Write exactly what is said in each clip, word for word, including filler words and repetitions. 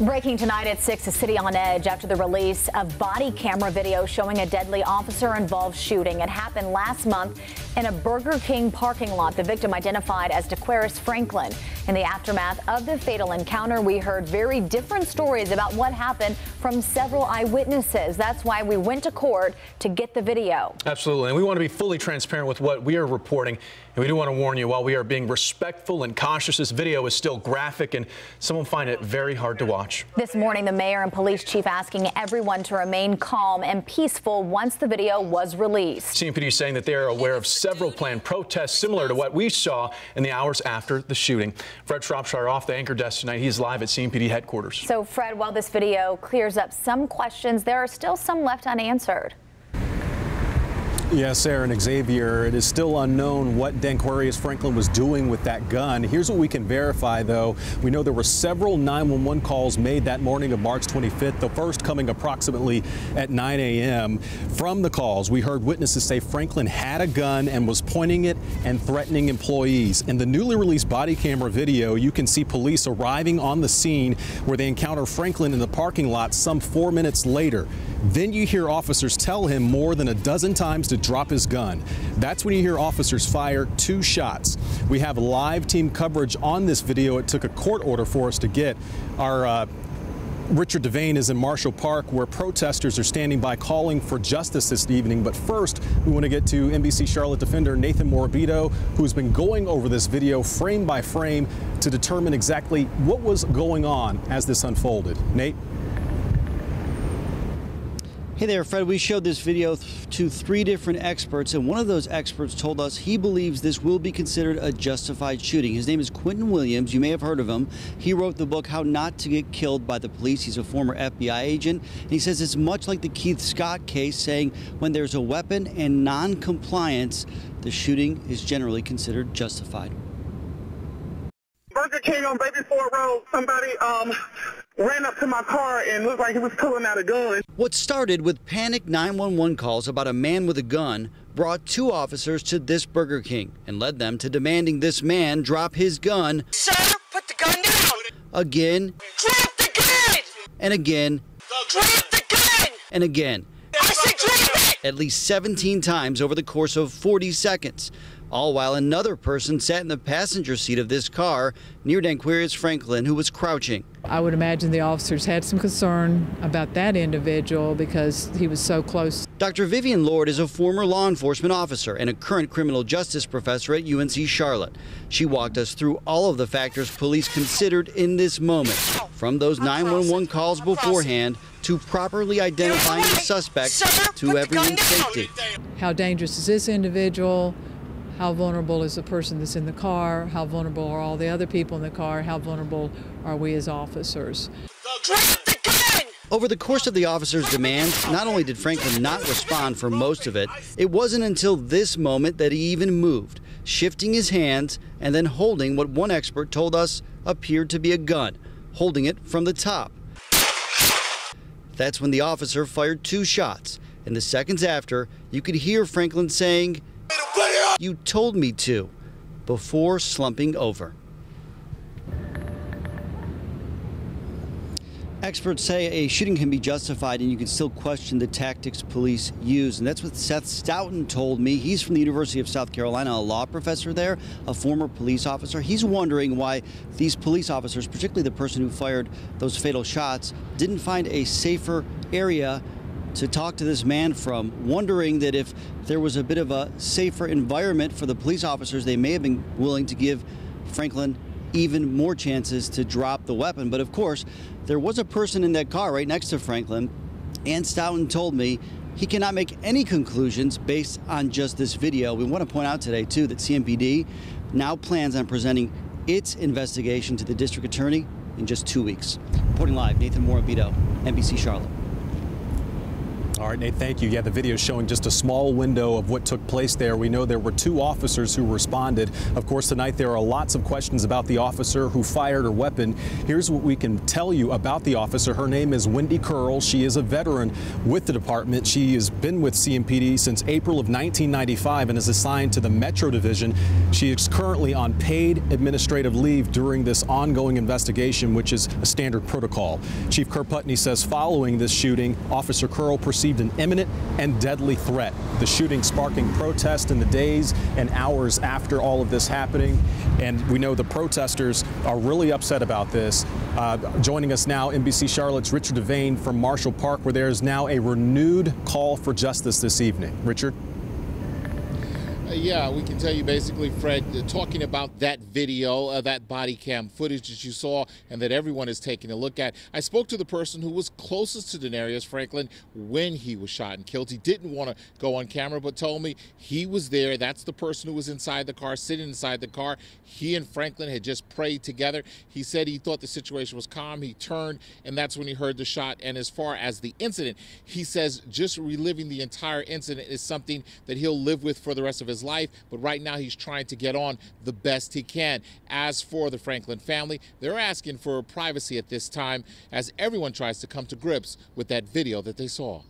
Breaking tonight at six, a city on edge after the release of body camera video showing a deadly officer-involved shooting. It happened last month in a Burger King parking lot. The victim identified as Dequarius Franklin. In the aftermath of the fatal encounter, we heard very different stories about what happened from several eyewitnesses. That's why we went to court to get the video. Absolutely, and we want to be fully transparent with what we are reporting. And we do want to warn you, while we are being respectful and cautious, this video is still graphic and some will find it very hard to watch. This morning, the mayor and police chief asking everyone to remain calm and peaceful once the video was released. C M P D is saying that they are aware of several planned protests similar to what we saw in the hours after the shooting. Fred Shropshire off the anchor desk tonight. He's live at C M P D headquarters. So, Fred, while this video clears up some questions, there are still some left unanswered. Yes, Aaron Xavier, it is still unknown what Dequarius Franklin was doing with that gun. Here's what we can verify, though. We know there were several nine one one calls made that morning of March twenty-fifth, the first coming approximately at nine A M From the calls, we heard witnesses say Franklin had a gun and was pointing it and threatening employees. In the newly released body camera video, you can see police arriving on the scene where they encounter Franklin in the parking lot some four minutes later. Then you hear officers tell him more than a dozen times to drop his gun. That's when you hear officers fire two shots. We have live team coverage on this video. It took a court order for us to get. Our uh, Richard Devane is in Marshall Park, where protesters are standing by calling for justice this evening. But first, we want to get to N B C Charlotte defender Nathan Morabito, who's been going over this video frame by frame to determine exactly what was going on as this unfolded. Nate? Hey there, Fred. We showed this video th- to three different experts, and one of those experts told us he believes this will be considered a justified shooting. His name is Quentin Williams. You may have heard of him. He wrote the book, How Not to Get Killed by the Police. He's a former F B I agent, and he says it's much like the Keith Scott case, saying when there's a weapon and non-compliance, the shooting is generally considered justified. Burger King on Baby Ford Road, somebody um, ran up to my car and looked like he was pulling out a gun. What started with panic nine one one calls about a man with a gun brought two officers to this Burger King and led them to demanding this man drop his gun. Sir, put the gun down. Again. Drop the gun. And again. Drop the gun. And again. I said drop it. At least seventeen times over the course of forty seconds. All while another person sat in the passenger seat of this car near Dequarius Franklin, who was crouching. I would imagine the officers had some concern about that individual because he was so close. Doctor Vivian Lord is a former law enforcement officer and a current criminal justice professor at U N C Charlotte. She walked us through all of the factors police considered in this moment, from those nine one one calls beforehand to properly identifying the suspect to everyone's safety. How dangerous is this individual? How vulnerable is the person that's in the car? How vulnerable are all the other people in the car? How vulnerable are we as officers? Over the course of the officers' demands, not only did Franklin not respond for most of it, it wasn't until this moment that he even moved, shifting his hands and then holding what one expert told us appeared to be a gun, holding it from the top. That's when the officer fired two shots. In the seconds after, you could hear Franklin saying, "You told me to," before slumping over. Experts say a shooting can be justified and you can still question the tactics police use. And that's what Seth Stoughton told me. He's from the University of South Carolina, a law professor there, a former police officer. He's wondering why these police officers, particularly the person who fired those fatal shots, didn't find a safer area to talk to this man from, wondering that if there was a bit of a safer environment for the police officers, they may have been willing to give Franklin even more chances to drop the weapon. But of course, there was a person in that car right next to Franklin, and Stoughton told me he cannot make any conclusions based on just this video. We want to point out today, too, that C M P D now plans on presenting its investigation to the district attorney in just two weeks. Reporting live, Nathan Morabito, N B C Charlotte. All right, Nate, thank you. Yeah, the video is showing just a small window of what took place there. We know there were two officers who responded. Of course, tonight there are lots of questions about the officer who fired her weapon. Here's what we can tell you about the officer. Her name is Wendy Curl. She is a veteran with the department. She has been with C M P D since April of nineteen ninety-five and is assigned to the Metro Division. She is currently on paid administrative leave during this ongoing investigation, which is a standard protocol. Chief Kerr Putney says following this shooting, Officer Curl perceived an imminent and deadly threat. The shooting sparking protest in the days and hours after all of this happening. And we know the protesters are really upset about this. Uh, joining us now, N B C Charlotte's Richard Devane from Marshall Park, where there is now a renewed call for justice this evening. Richard? Uh, yeah, we can tell you basically, Fred, uh, talking about that video, uh, that body cam footage that you saw and that everyone is taking a look at. I spoke to the person who was closest to Dequarius Franklin when he was shot and killed. He didn't want to go on camera, but told me he was there. That's the person who was inside the car, sitting inside the car. He and Franklin had just prayed together. He said he thought the situation was calm. He turned, and that's when he heard the shot. And as far as the incident, he says just reliving the entire incident is something that he'll live with for the rest of his life, but right now he's trying to get on the best he can. As for the Franklin family, they're asking for privacy at this time as everyone tries to come to grips with that video that they saw.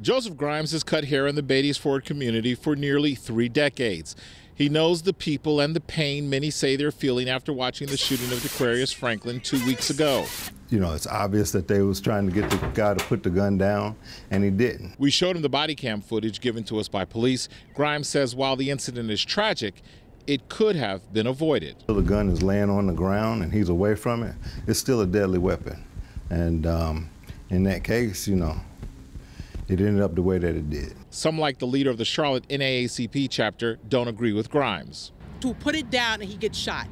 Joseph Grimes has cut hair in the Beatty's Ford community for nearly three decades. He knows the people and the pain many say they're feeling after watching the shooting of Dequarius Franklin two weeks ago. You know, it's obvious that they was trying to get the guy to put the gun down, and he didn't. We showed him the body cam footage given to us by police. Grimes says while the incident is tragic, it could have been avoided. The gun is laying on the ground and he's away from it. It's still a deadly weapon. And um, in that case, you know, it ended up the way that it did. Some, like the leader of the Charlotte N double A C P chapter, don't agree with Grimes. To put it down and he gets shot.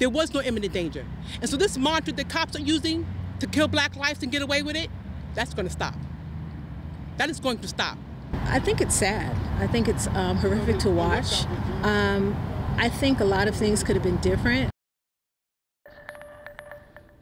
There was no imminent danger. And so this mantra that cops are using to kill black lives and get away with it, that's going to stop. That is going to stop. I think it's sad. I think it's um, horrific to watch. Um, I think a lot of things could have been different.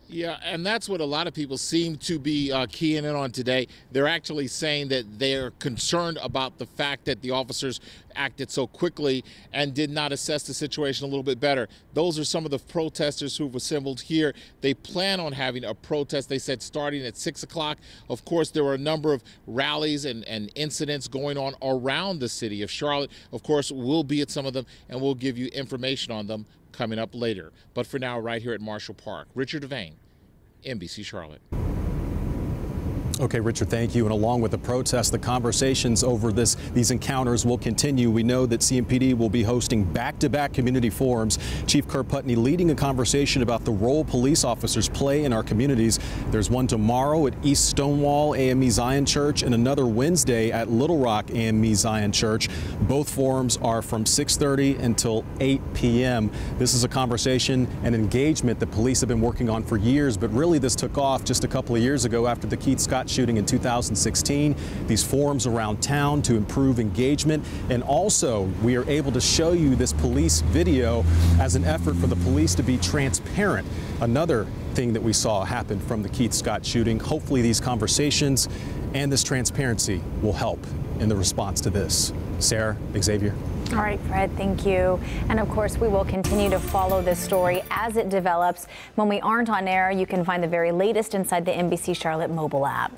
Yeah, and that's what a lot of people seem to be uh, keying in on today. They're actually saying that they're concerned about the fact that the officers acted so quickly and did not assess the situation a little bit better. Those are some of the protesters who've assembled here. They plan on having a protest, they said, starting at six o'clock. Of course, there were a number of rallies and, and incidents going on around the city of Charlotte. Of course, we'll be at some of them, and we'll give you information on them coming up later. But for now, right here at Marshall Park, Richard Devane, N B C Charlotte. Okay, Richard, thank you. And along with the protests, the conversations over this, these encounters will continue. We know that C M P D will be hosting back-to-back community forums. Chief Kerr Putney leading a conversation about the role police officers play in our communities. There's one tomorrow at East Stonewall A M E Zion Church and another Wednesday at Little Rock A M E Zion Church. Both forums are from six thirty until eight p m This is a conversation and engagement that police have been working on for years, but really this took off just a couple of years ago after the Keith Scott shooting in two thousand sixteen. These forums around town to improve engagement, and also we are able to show you this police video as an effort for the police to be transparent. Another thing that we saw happen from the Keith Scott shooting. Hopefully these conversations and this transparency will help in the response to this. Sarah, Xavier. All right, Fred, thank you. And of course, we will continue to follow this story as it develops. When we aren't on air, you can find the very latest inside the N B C Charlotte mobile app.